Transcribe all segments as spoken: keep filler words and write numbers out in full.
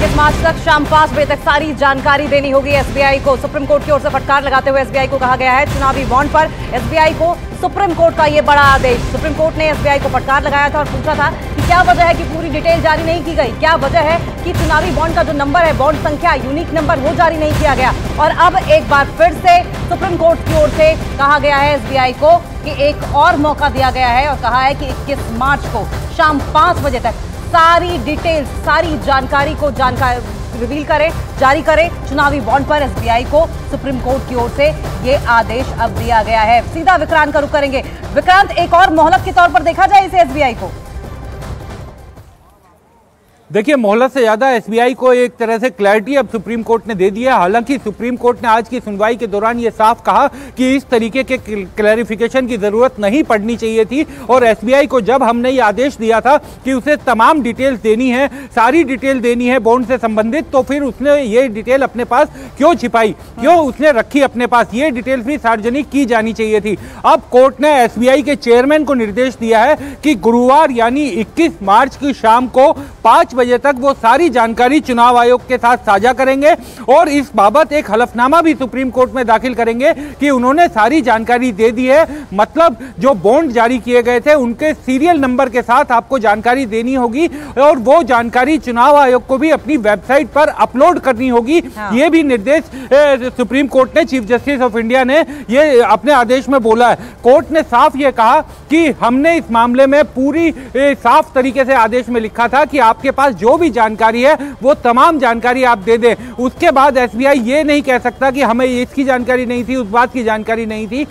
उनतीस मार्च तक शाम पांच बजे तक सारी जानकारी देनी होगी एसबीआई को। सुप्रीम कोर्ट की ओर से फटकार लगाते हुए एसबीआई को कहा गया है चुनावी बॉन्ड पर एसबीआई को सुप्रीम कोर्ट का ये बड़ा आदेश। सुप्रीम कोर्ट ने एसबीआई को फटकार लगाया था और पूछा था कि क्या वजह है कि पूरी डिटेल जारी नहीं की गई, क्या वजह है कि चुनावी बॉन्ड का जो नंबर है, बॉन्ड संख्या, यूनिक नंबर, वो जारी नहीं किया गया। और अब एक बार फिर से सुप्रीम कोर्ट की ओर से कहा गया है एसबीआई को कि एक और मौका दिया गया है और कहा है कि इक्कीस मार्च को शाम पांच बजे तक सारी डिटेल्स, सारी जानकारी को जानकारी रिवील करें, जारी करें। चुनावी बॉन्ड पर एसबीआई को सुप्रीम कोर्ट की ओर से ये आदेश अब दिया गया है। सीधा विक्रांत का रुख करेंगे। विक्रांत, एक और मोहलत के तौर पर देखा जाए इसे एसबीआई को? देखिए, मोहलत से ज्यादा एसबीआई को एक तरह से क्लैरिटी अब सुप्रीम कोर्ट ने दे दी है। हालांकि सुप्रीम कोर्ट ने आज की सुनवाई के दौरान ये साफ कहा कि इस तरीके के क्लैरिफिकेशन की जरूरत नहीं पड़नी चाहिए थी और एसबीआई को जब हमने ये आदेश दिया था कि उसे तमाम डिटेल्स देनी है, सारी डिटेल देनी है बॉन्ड से संबंधित, तो फिर उसने ये डिटेल अपने पास क्यों छिपाई, क्यों उसने रखी अपने पास, ये डिटेल्स भी सार्वजनिक की जानी चाहिए थी। अब कोर्ट ने एसबीआई के चेयरमैन को निर्देश दिया है कि गुरुवार यानी इक्कीस मार्च की शाम को पाँच बजे तक वो सारी जानकारी चुनाव आयोग के साथ साझा करेंगे और इस बाबत एक हलफनामा भी सुप्रीम कोर्ट में दाखिल करेंगे कि उन्होंने सारी जानकारी दे दी है। मतलब जो बॉन्ड जारी किए गए थे उनके सीरियल नंबर के साथ आपको जानकारी देनी होगी और वो जानकारी चुनाव आयोग को भी अपनी वेबसाइट पर अपलोड करनी होगी। हाँ। ये भी निर्देश ए, सुप्रीम कोर्ट ने, चीफ जस्टिस ऑफ इंडिया ने ये अपने आदेश में बोला है। कोर्ट ने साफ ये कहा कि हमने इस मामले में पूरी ए, साफ तरीके से आदेश में लिखा था कि आपके पास जो भी जानकारी है वो तमाम जानकारी आप दे दें। उसके बाद एसबीआई ये नहीं कह सकता कि हमें इसकी जानकारी नहीं थी, उस बात की जानकारी नहीं थी।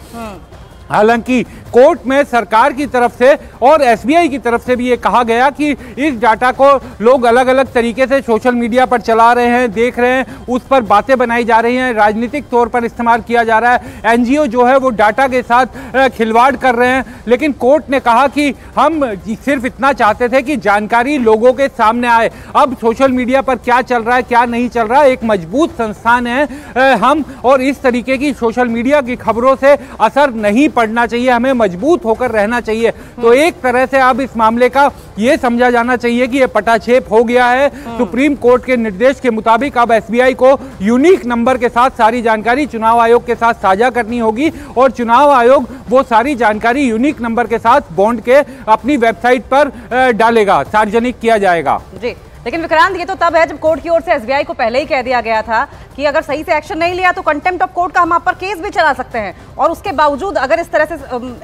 हालांकि कोर्ट में सरकार की तरफ से और एसबीआई की तरफ से भी ये कहा गया कि इस डाटा को लोग अलग अलग तरीके से सोशल मीडिया पर चला रहे हैं, देख रहे हैं, उस पर बातें बनाई जा रही हैं, राजनीतिक तौर पर इस्तेमाल किया जा रहा है, एनजीओ जो है वो डाटा के साथ खिलवाड़ कर रहे हैं। लेकिन कोर्ट ने कहा कि हम सिर्फ इतना चाहते थे कि जानकारी लोगों के सामने आए। अब सोशल मीडिया पर क्या चल रहा है, क्या नहीं चल रहा है, एक मजबूत संस्थान है हम और इस तरीके की सोशल मीडिया की खबरों से असर नहीं पढ़ना चाहिए, हमें मजबूत होकर रहना चाहिए। तो एक तरह से अब इस मामले का यह समझा जाना चाहिए कि यह पटाक्षेप हो गया है। सुप्रीम कोर्ट के निर्देश के मुताबिक अब एसबीआई को यूनिक नंबर के साथ सारी जानकारी चुनाव आयोग के साथ साझा करनी होगी और चुनाव आयोग वो सारी जानकारी यूनिक नंबर के साथ बॉन्ड के अपनी वेबसाइट पर डालेगा, सार्वजनिक किया जाएगा। जी, लेकिन विक्रांत, ये तो तब है जब कोर्ट की ओर से एसबीआई को पहले ही कह दिया गया था कि अगर सही से एक्शन नहीं लिया तो कंटेम्प्ट ऑफ कोर्ट का हम आप पर केस भी चला सकते हैं, और उसके बावजूद अगर इस तरह से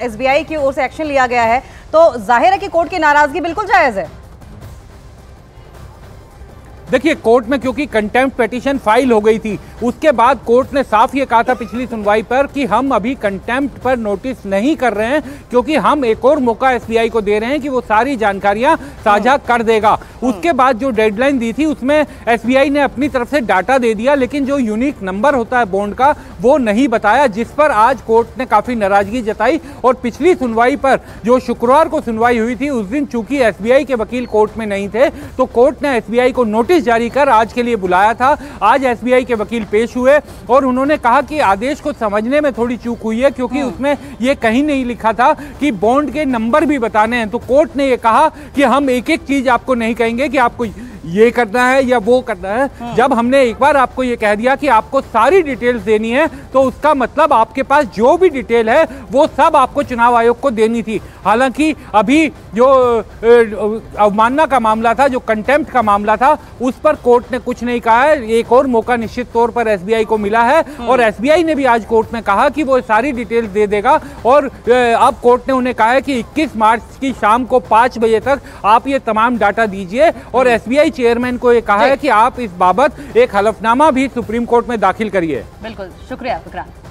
एसबीआई की ओर से एक्शन लिया गया है तो जाहिर है कि कोर्ट की नाराजगी बिल्कुल जायज है। देखिए, कोर्ट में क्योंकि कंटेम्प्ट पिटीशन फाइल हो गई थी, उसके बाद कोर्ट ने साफ ये कहा था पिछली सुनवाई पर कि हम अभी कंटेम्प्ट पर नोटिस नहीं कर रहे हैं क्योंकि हम एक और मौका एसबीआई को दे रहे हैं कि वो सारी जानकारियां साझा कर देगा। उसके बाद जो डेडलाइन दी थी उसमें एसबीआई ने अपनी तरफ से डाटा दे दिया, लेकिन जो यूनिक नंबर होता है बॉन्ड का वो नहीं बताया, जिस पर आज कोर्ट ने काफ़ी नाराजगी जताई। और पिछली सुनवाई पर जो शुक्रवार को सुनवाई हुई थी उस दिन चूंकि एसबीआई के वकील कोर्ट में नहीं थे तो कोर्ट ने एसबीआई को नोटिस जारी कर आज के लिए बुलाया था। आज एसबीआई के वकील पेश हुए और उन्होंने कहा कि आदेश को समझने में थोड़ी चूक हुई है क्योंकि उसमें यह कहीं नहीं लिखा था कि बॉन्ड के नंबर भी बताने हैं। तो कोर्ट ने यह कहा कि हम एक एक चीज आपको नहीं कहेंगे कि आपको ये करना है या वो करना है। हाँ। जब हमने एक बार आपको ये कह दिया कि आपको सारी डिटेल्स देनी है तो उसका मतलब आपके पास जो भी डिटेल है वो सब आपको चुनाव आयोग को देनी थी। हालांकि अभी जो अवमानना का मामला था, जो कंटेम्प्ट का मामला था, उस पर कोर्ट ने कुछ नहीं कहा है। एक और मौका निश्चित तौर पर एसबीआई को मिला है। हाँ। और एसबीआई ने भी आज कोर्ट में कहा कि वो सारी डिटेल्स दे देगा और अब कोर्ट ने उन्हें कहा है कि इक्कीस मार्च की शाम को पाँच बजे तक आप ये तमाम डाटा दीजिए और एसबीआई चेयरमैन को ये कहा है कि आप इस बाबत एक हलफनामा भी सुप्रीम कोर्ट में दाखिल करिए। बिल्कुल, शुक्रिया विक्रांत।